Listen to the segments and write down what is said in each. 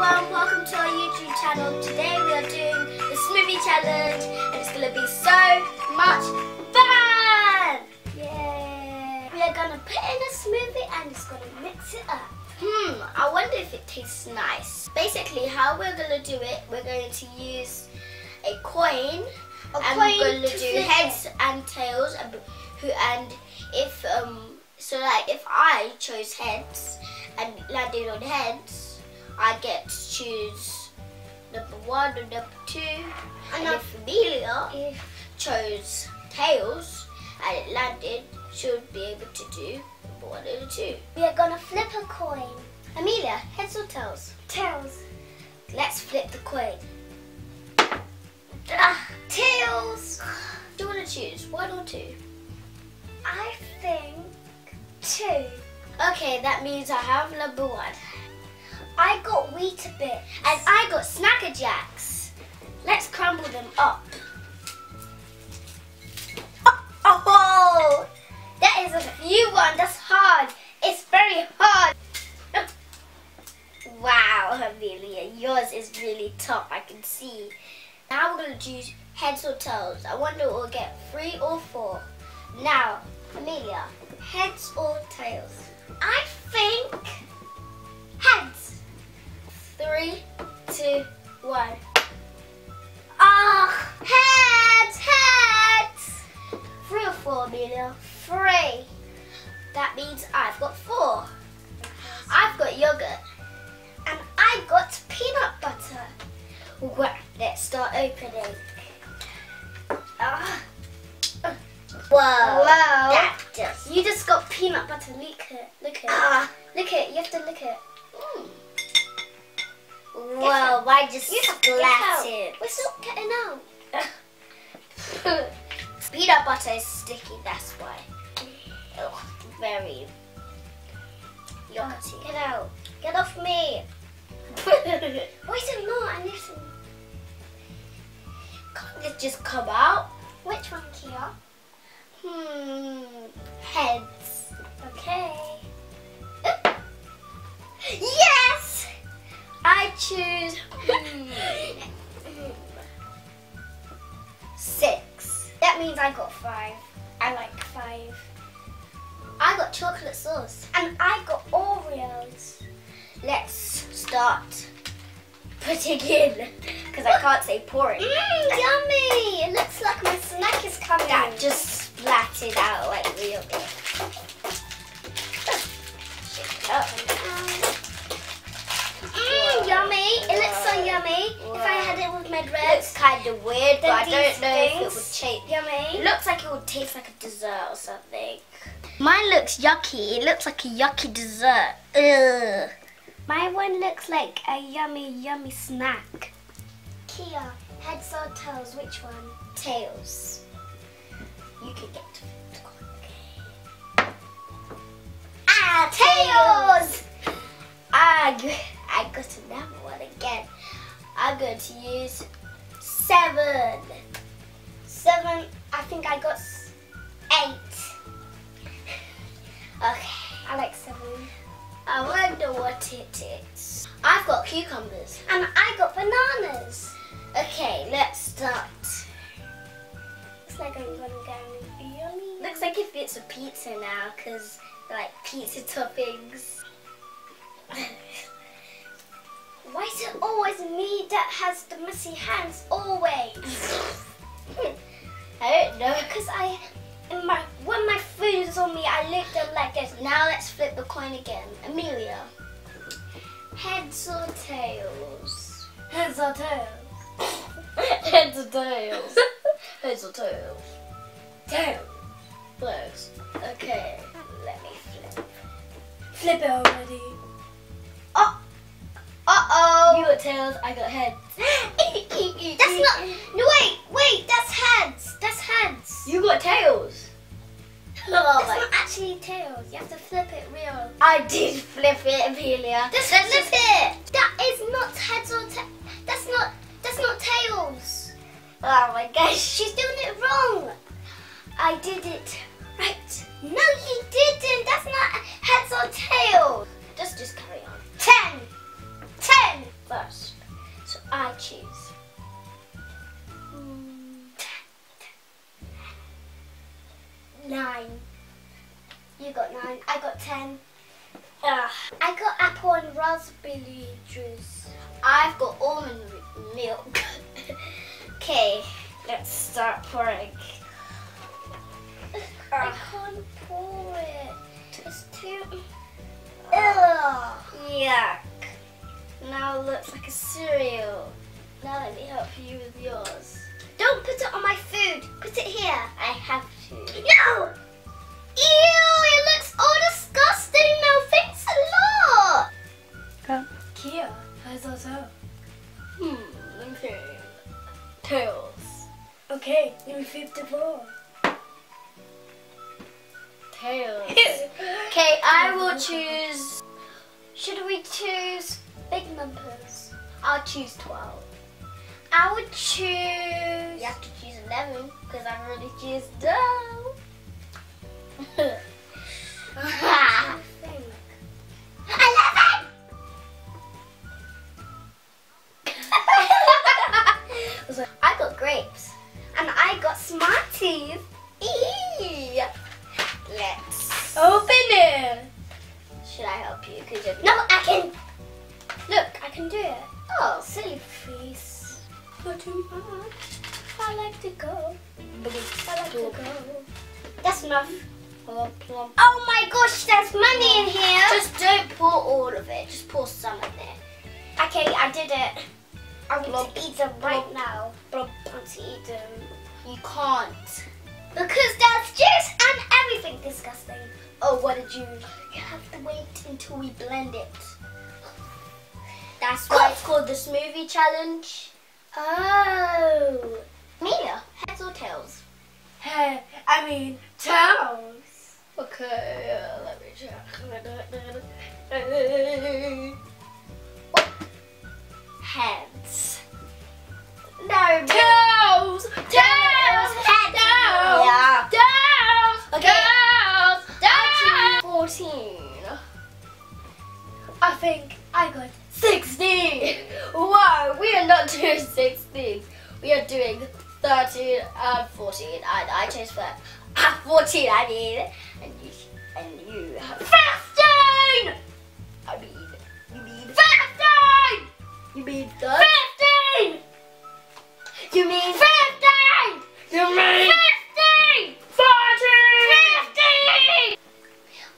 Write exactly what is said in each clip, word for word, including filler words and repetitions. everyone, welcome to our YouTube channel. Today we are doing the smoothie challenge and it's going to be so much fun! Yay! We are going to put in a smoothie and it's going to mix it up. Hmm, I wonder if it tastes nice. Basically how we're going to do it, we're going to use a coin a and coin we're going to do heads and tails and, who, and if, um, so like if I chose heads and landed on heads, I get to choose number one and number two. And, and if Amelia yeah. chose tails and it landed, she would be able to do number one and two. We are going to flip a coin. Amelia, heads or tails? Tails. Let's flip the coin. Ah, tails! Do you want to choose one or two? I think two. Okay, that means I have number one. I got Weetabix. And I got Snacker Jacks. Let's crumble them up. Oh, oh, oh. That is a new one. That's hard. It's very hard. Wow, Amelia, yours is really tough. I can see. Now we're going to choose heads or tails. I wonder if we'll get three or four. Now, Amelia, heads or tails? I think heads. Three, two, one. Ah, oh, heads, heads. Three or four, Amelia? Three. That means I've got four. I've got yogurt. And I've got peanut butter. Well, let's start opening. Ah. Uh, whoa. Whoa. That just... You just got peanut butter. Look at Look at ah. Look at it. You have to look at it. Mm. Whoa, why just splat it? We're still getting out. Peanut butter is sticky, that's why. Oh, very yogurty. Get out. Get off me. Why is it not? I listen. Can't this just come out? Which one, Kia? Hmm. Heads. Okay. Oop. Yes! I choose six. That means I got five. I like five. I got chocolate sauce. And I got Oreos. Let's start putting in, because I can't say pouring. Mmm, yummy! It looks like my snack is coming. That just splatted out like real big. Shake it up. Mmm, yummy! It looks so yummy. Whoa. If I had it with my bread. It's kind of weird, but I don't know if it would taste yummy. It looks like it would taste like a dessert or something. Mine looks yucky. It looks like a yucky dessert. Ugh. My one looks like a yummy, yummy snack. Kia, heads or tails, which one? Tails. You can get to it. Okay. Ah, tails! I, I got another one again. I'm going to use seven. Seven, I think I got eight. Okay. I like seven. I wonder what it is. I've got cucumbers. And I got bananas. Okay, let's start. Looks like I'm gonna go yummy. Looks like it fits a pizza now, because like pizza toppings. Why is it always me that has the messy hands always? I don't know, because I my when my food is on me, I lick them like this. Now let's flip the coin again. Amelia, heads or tails? Heads or tails? Heads or tails? Heads or tails? Tails. Tails. Okay, let me flip. Flip it already. Oh. Uh oh. You got tails. I got heads. That's not. No wait, wait. That's heads. That's heads. You got tails. Oh, it's not actually tails. You have to flip it real. I did flip it, Amelia. Just flip just, it. That is not heads or tails. That's not. That's not tails. Oh my gosh, she's doing it wrong. I did it right. No, you didn't. That's not heads or tails. Just, just carry on. Ten. Ten. first. So I choose. Nine. You got nine. I got ten. Ugh. I got apple and raspberry juice. I've got almond milk. Okay, let's start pouring. Ugh. I can't pour it. It's too... Ugh. Yuck. Now it looks like a cereal. Now let me help you with yours. Don't put it on my food. Put it here. I have to. No! Ew! It looks all disgusting. No, thanks a lot. Come. Kia, how's that sound? Hmm, okay. Tails. Okay, you flip the ball. Tails. Okay, I will choose... Should we choose big numbers? I'll choose twelve. I would choose... You have to choose eleven, because I've already chosen dough. I think. eleven! I got grapes. And I got Smarties. Eee! Let's... Open it! Should I help you? Could you... No, I can... Look, I can do it. Oh, silly face. Not too much. I like to go. I like to go. That's enough. Oh my gosh, there's money in here. Just don't pour all of it. Just pour some in there. Okay, I did it. I'm going to eat them right now. I'm going to eat them. You can't. Because there's juice and everything disgusting. Oh, what did you? You have to wait until we blend it. That's why it's called the smoothie challenge. Oh, Mia, heads or tails? Hey, I mean tails. Okay, uh, let me check. Heads. No. Tails. Tails. Tails. Heads. Tails. Yeah. Tails. Okay. Tails. Tails. Fourteen. I think I got sixteen. Wow, we are not doing sixteen. We are doing thirteen and fourteen. And I chose for at fourteen. I mean, and you and you have fifteen. I mean, you mean fifteen. You mean fifteen. You mean fifteen. You mean fifteen. Forty. Fifteen.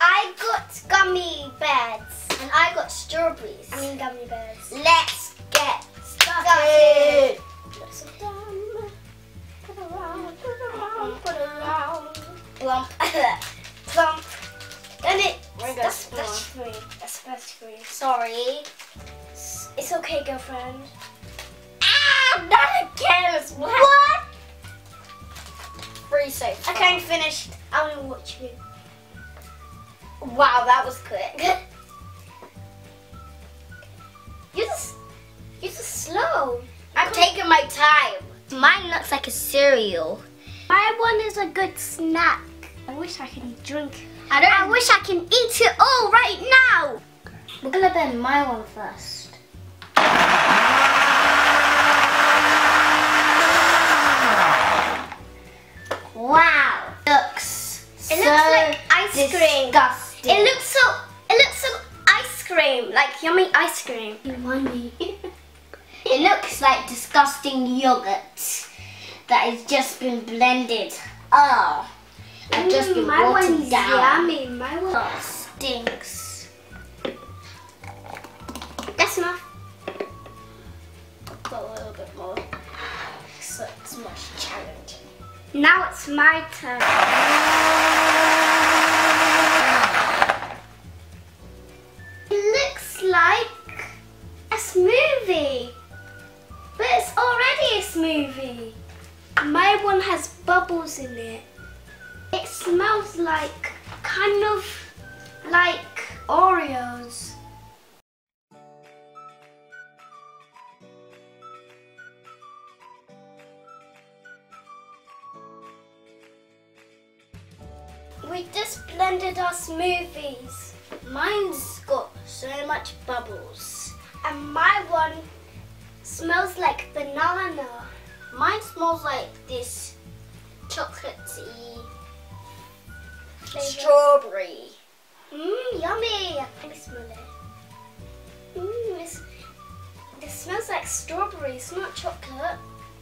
I got gummy bears. And I got strawberries. I mean gummy bears. Let's get started. Let's get done. Put around, put around, put around. Plump. Plump. Then it. That's, that's free. That's best free. Sorry. It's okay, girlfriend. Ah, not again. What? Free soap. Okay, I'm finished. I want to watch you. Wow, that was quick. You're just, you're just slow. I'm taking my time. Mine looks like a cereal. My one is a good snack. I wish I can drink. I don't. I wish I can eat it all right now. We're gonna bend my one first. Wow. Looks. It looks like ice cream. Disgusting. It looks so. It looks so. Cream, like yummy ice cream. Yummy. It looks like disgusting yogurt that has just been blended. Oh, and mm, just been my watered one's down. Yummy. My one oh, stinks. That's enough. Got a little bit more, so it's much challenging. Now it's my turn. Like a smoothie, but it's already a smoothie. My one has bubbles in it. It smells like kind of like Oreos. We just blended our smoothies. Mine's got so much bubbles. and my one smells like banana. Mine smells like this chocolatey strawberry. Mmm, yummy. Let me smell it. Mmm, this smells like strawberry. It's not chocolate.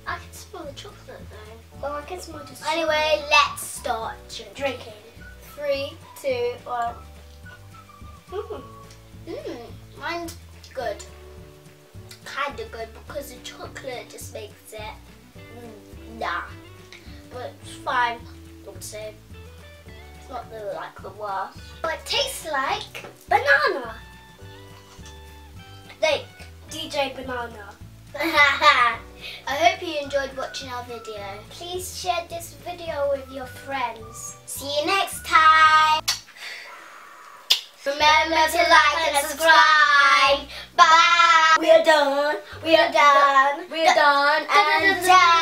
I can smell the chocolate though. Well, I can smell the strawberry. Anyway, let's start drinking. Three, two, one. Mmm. Mmm. Mine's good. Kinda good because the chocolate just makes it. Mm, nah. But it's fine. Also, it's not really like the worst. Well, it tastes like banana. Like D J Banana. I hope you enjoyed watching our video. Please share this video with your friends. See you next time. Remember to like and subscribe. Bye. We are done. We are done. We are done. And done.